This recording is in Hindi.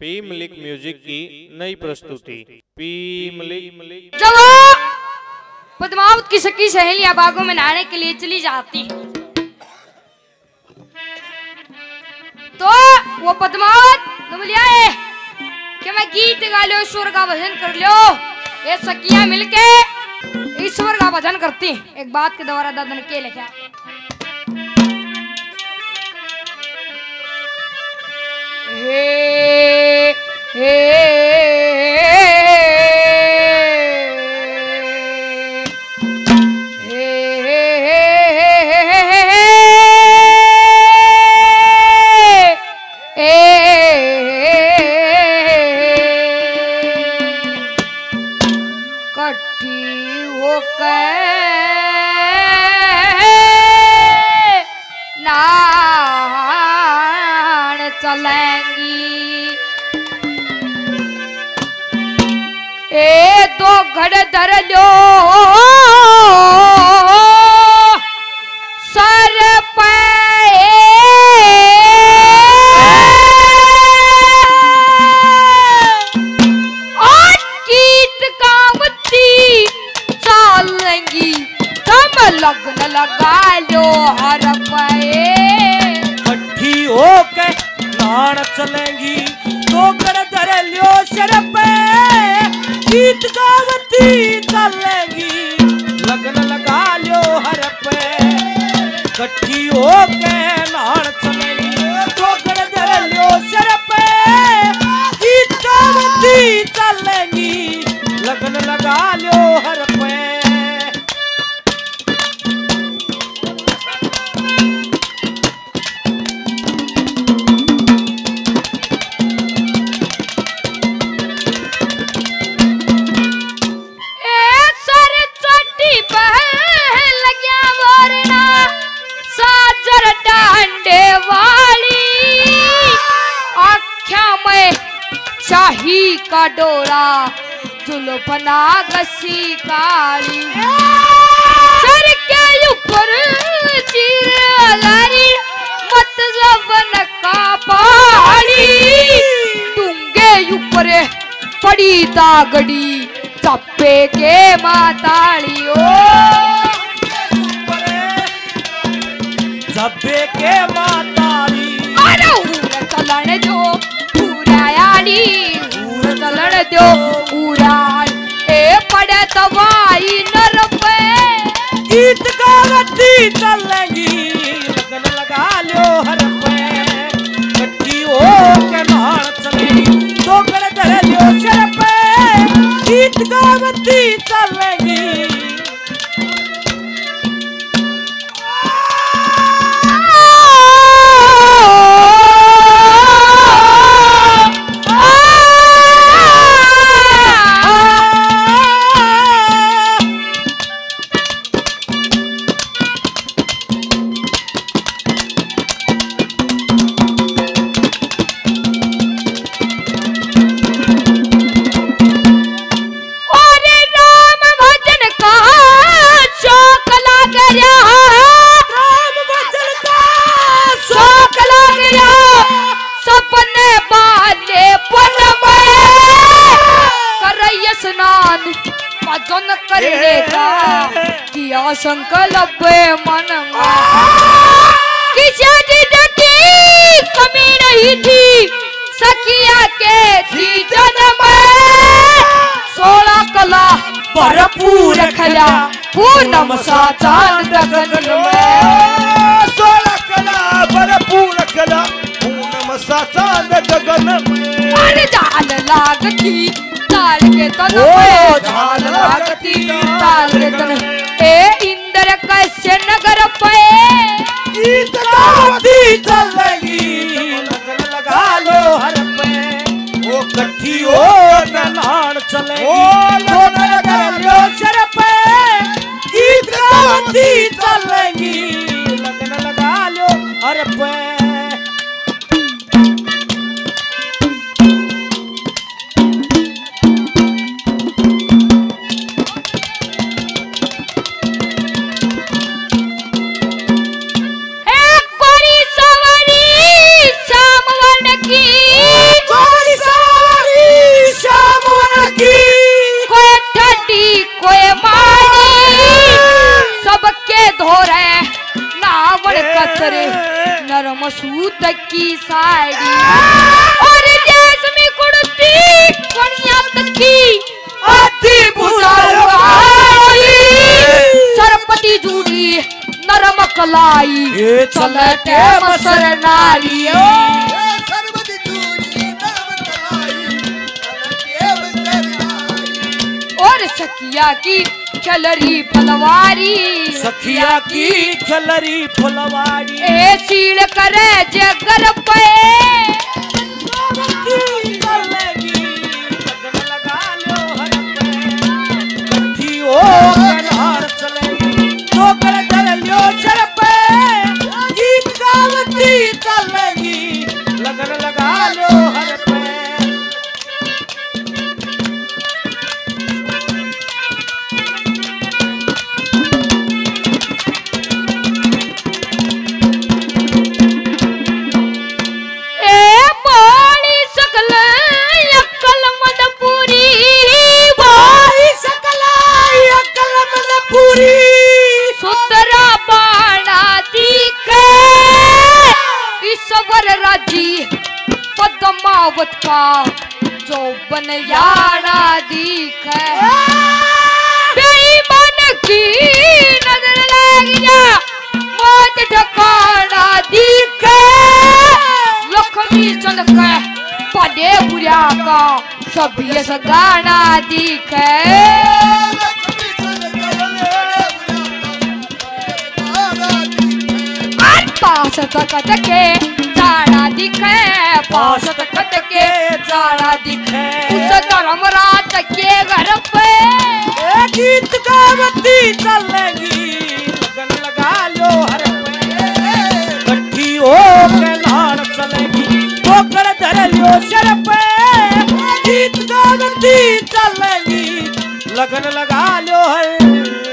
पी मलिक म्यूजिक की नई प्रस्तुति। पी मलिक चलो पद्मावत की सखी सहेलियां बागों में नहाने के लिए चली जाती तो वो पद्मावत तुम लियाए कि मैं गीत गा लो, ईश्वर का भजन कर लो। ये सखियां मिलके ईश्वर का भजन करती। एक बात के द्वारा दादन के लिखा हे कट्टी होकर ना चलेंगी ए दो घड़ धर लो सर पे और कीट कामती चलेंगी तब लगन लगा लो हर पे कट्ठी हो के चलेंगी तो कर धर लियो सर पे गीत गावती चलेंगी लगन लगा लियो हर पे कट्ठी हो के नाड़ चलेंगी तो कर धर लियो सर पे गीत गावती चलेंगी लगन लगा लियो हर पे। शाही का डोरा जुल्फना गसी काली सर के ऊपर चीरलारी मतलब नका पहाड़ी टूंगे ऊपर पड़ी दागड़ी चप्पे के माताड़ियों चप्पे के माताड़ी अरे उड़ चलने जो चलण दो उड़ान ए पड़े दवाई नर पे गीत गावती चलेंगी लगन लगा लो हर पे कट्ठी हो के नाल चलेंगी तो कर धर लो सर पे गीत गावती चलेंगी। भजन करने का किया संकल्प मन किसी चीज की कमी नहीं थी सखिया के जीवन में 16 कला भरपूर खला पूनम सा चांद गगन में 16 कला भरपूर खला पूनम सा चांद गगन में और जान लागती ताल के तन ओ जान लागती ताल के तन ए इंद्र कैसे नगर पे गीत गावती चलेगी लगन लगा लो हर पे वो कट्ठी हो नान चलेगी तो लगा लो सर पे गीत गावती चलेगी लगन लगा लो हर पे। मसूद की साड़ी और रेशमी कुर्ती कनिया तक की अति बुझाई सरपति जुड़ी नरम कलाई चलते बसर नारी और सखिया की खलरी फलवारी सखिया की खलरी फलवारी ए सीढ़ करे जगर पे लगा लो हर ओ हर चले तो कर डर लो सर पे गीत गावती चलेगी लगन लगा लो हर पद्मावत का जो बनयाड़ा दिखे बेईमान की नजर लागिया मौत ठिकाना दिखे लक्ष्मी चंद के पदे बुरा का सभी सगाना दिखे पास तकत के जाड़ा दिखे पास तकत के जाड़ा दिखे उस धर्म रात के घर पे गीत गावती चलेगी लगन लगा लो हर कट्ठी हो के लाड़ चलेगी वो कर धर लो सर पे गीत गावती चलेगी लगन लगा लो हर